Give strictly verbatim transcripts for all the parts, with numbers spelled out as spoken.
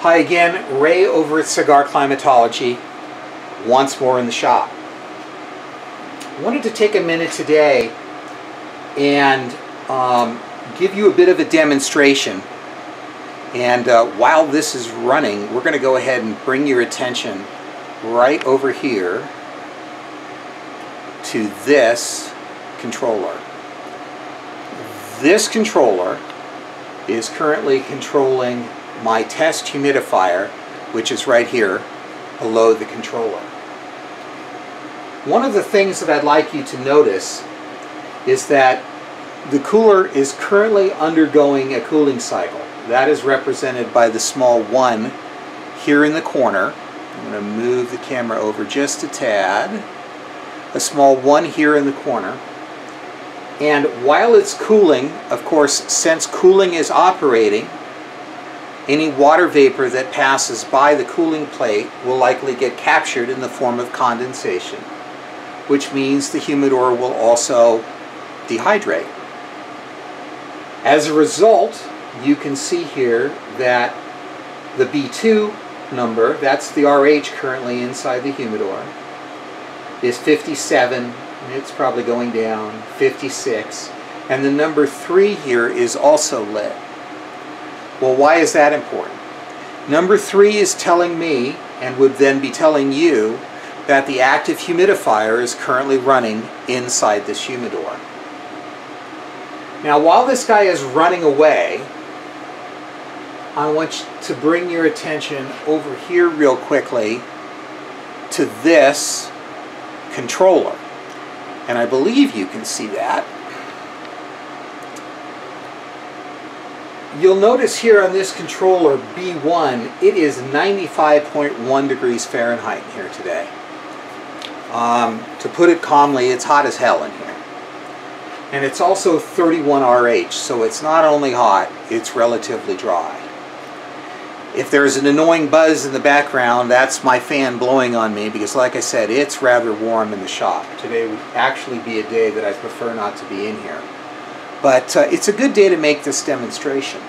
Hi again, Ray over at Cigar Climatology, once more in the shop. I wanted to take a minute today and um, give you a bit of a demonstration. And uh, while this is running, we're going to go ahead and bring your attention right over here to this controller. This controller is currently controlling my test humidifier, which is right here below the controller. One of the things that I'd like you to notice is that the cooler is currently undergoing a cooling cycle. That is represented by the small one here in the corner. I'm going to move the camera over just a tad. A small one here in the corner. And while it's cooling, of course, since cooling is operating, any water vapor that passes by the cooling plate will likely get captured in the form of condensation, which means the humidor will also dehydrate. As a result, you can see here that the B two number, that's the R H currently inside the humidor, is fifty-seven. It's probably going down, fifty-six, and the number three here is also lit. Well, why is that important? Number three is telling me, and would then be telling you, that the active humidifier is currently running inside this humidor. Now, while this guy is running away, I want to bring your attention over here real quickly to this controller. And I believe you can see that. You'll notice here on this controller, B one, it is ninety-five point one degrees Fahrenheit here today. Um, to put it calmly, it's hot as hell in here. And it's also thirty-one R H, so it's not only hot, it's relatively dry. If there's an annoying buzz in the background, that's my fan blowing on me, because like I said, it's rather warm in the shop. Today would actually be a day that I prefer not to be in here. But uh, it's a good day to make this demonstration.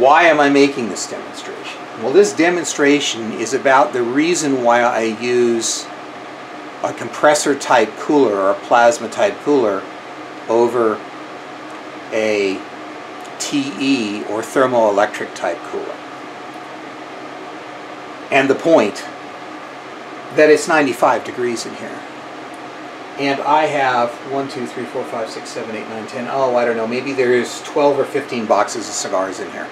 Why am I making this demonstration? Well, this demonstration is about the reason why I use a compressor type cooler or a plasma type cooler over a T E or thermoelectric type cooler. And the point that it's ninety-five degrees in here. And I have one, two, three, four, five, six, seven, eight, nine, ten, oh, I don't know, maybe there's twelve or fifteen boxes of cigars in here.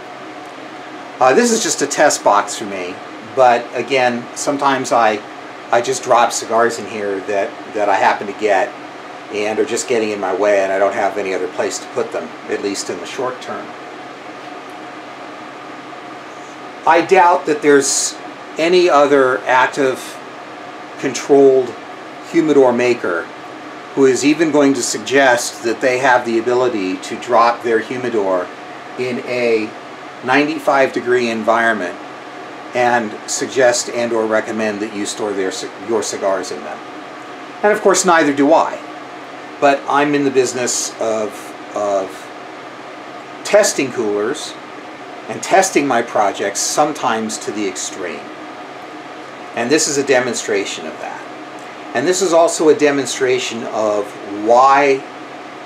Uh, this is just a test box for me, but again, sometimes I, I just drop cigars in here that, that I happen to get and are just getting in my way, and I don't have any other place to put them, at least in the short term. I doubt that there's any other active, controlled humidor maker who is even going to suggest that they have the ability to drop their humidor in a ninety-five degree environment and suggest and or recommend that you store their, your cigars in them. And of course neither do I. But I'm in the business of, of testing coolers and testing my projects, sometimes to the extreme. And this is a demonstration of that. And this is also a demonstration of why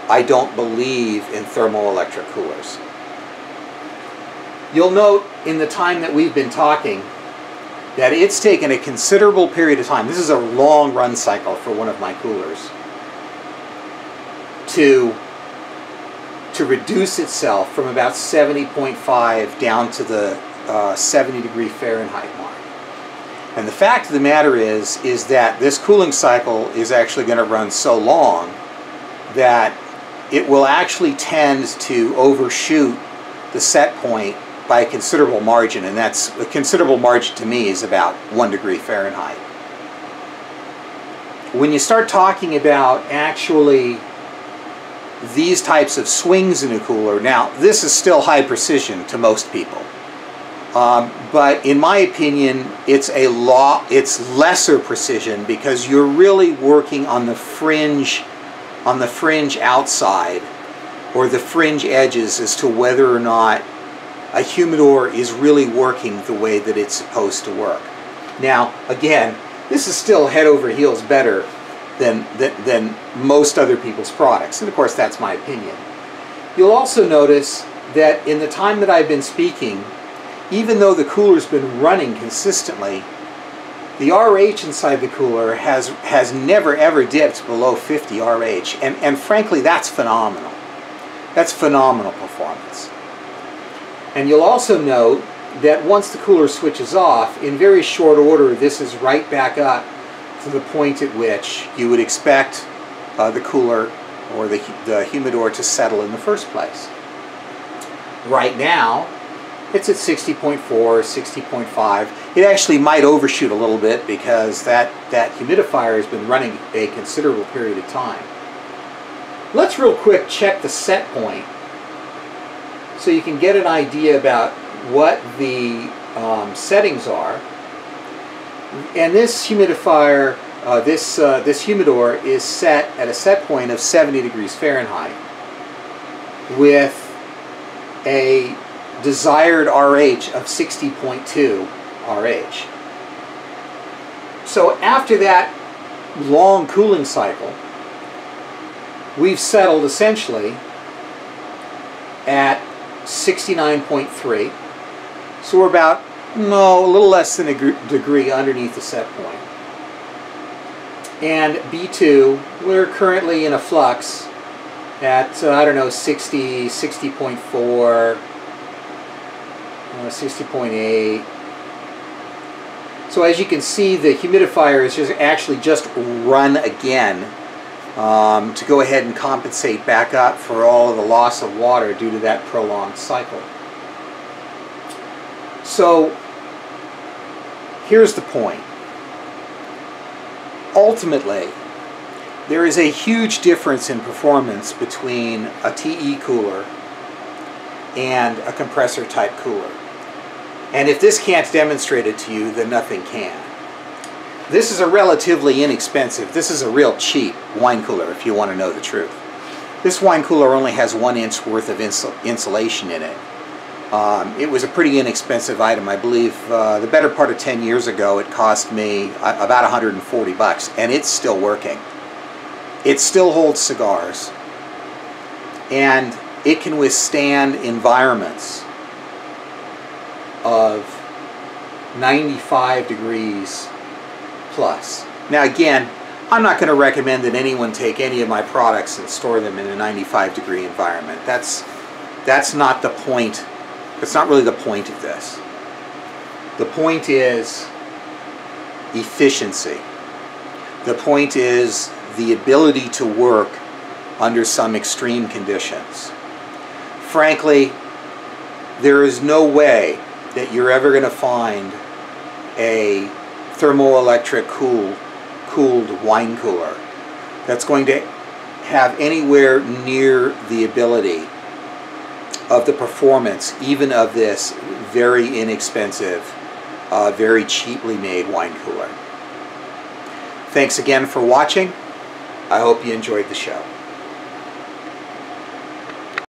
I don't believe in thermoelectric coolers. You'll note in the time that we've been talking that it's taken a considerable period of time. This is a long run cycle for one of my coolers. To, to reduce itself from about seventy point five down to the uh, seventy degree Fahrenheit mark. And the fact of the matter is, is that this cooling cycle is actually going to run so long that it will actually tend to overshoot the set point by a considerable margin, and that's a considerable margin to me is about one degree Fahrenheit. When you start talking about actually these types of swings in a cooler. Now, this is still high precision to most people, um, but in my opinion, it's a law, it's lesser precision because you're really working on the fringe, on the fringe outside, or the fringe edges as to whether or not a humidor is really working the way that it's supposed to work. Now, again, this is still head over heels better than, than, than most other people's products, and of course that's my opinion. You'll also notice that in the time that I've been speaking, even though the cooler's been running consistently, the R H inside the cooler has, has never ever dipped below fifty R H, and, and frankly that's phenomenal. That's phenomenal performance. And you'll also note that once the cooler switches off, in very short order this is right back up to the point at which you would expect uh, the cooler or the, the humidor to settle in the first place. Right now it's at sixty point four, sixty point five. It actually might overshoot a little bit because that, that humidifier has been running a considerable period of time. Let's real quick check the set point so you can get an idea about what the um, settings are. And this humidifier, uh, this, uh, this humidor is set at a set point of seventy degrees Fahrenheit with a desired R H of sixty point two R H. So after that long cooling cycle, we've settled essentially at sixty-nine point three. So we're about, no, a little less than a degree underneath the set point. And B two, we're currently in a flux at, uh, I don't know, sixty, sixty point four, Uh, sixty point eight. So as you can see, the humidifier is just actually just run again um, to go ahead and compensate back up for all of the loss of water due to that prolonged cycle. So here's the point. Ultimately, there is a huge difference in performance between a T E cooler and a compressor type cooler. And if this can't demonstrate it to you, then nothing can. This is a relatively inexpensive, this is a real cheap wine cooler if you want to know the truth. This wine cooler only has one inch worth of insul insulation in it. Um, it was a pretty inexpensive item. I believe uh, the better part of ten years ago it cost me about one hundred forty bucks, and it's still working. It still holds cigars, and it can withstand environments of ninety-five degrees plus. Now again, I'm not going to recommend that anyone take any of my products and store them in a ninety-five degree environment. That's, that's not the point. That's not really the point of this. The point is efficiency. The point is the ability to work under some extreme conditions. Frankly, there is no way that you're ever going to find a thermoelectric cool, cooled wine cooler that's going to have anywhere near the ability of the performance even of this very inexpensive, uh, very cheaply made wine cooler. Thanks again for watching. I hope you enjoyed the show.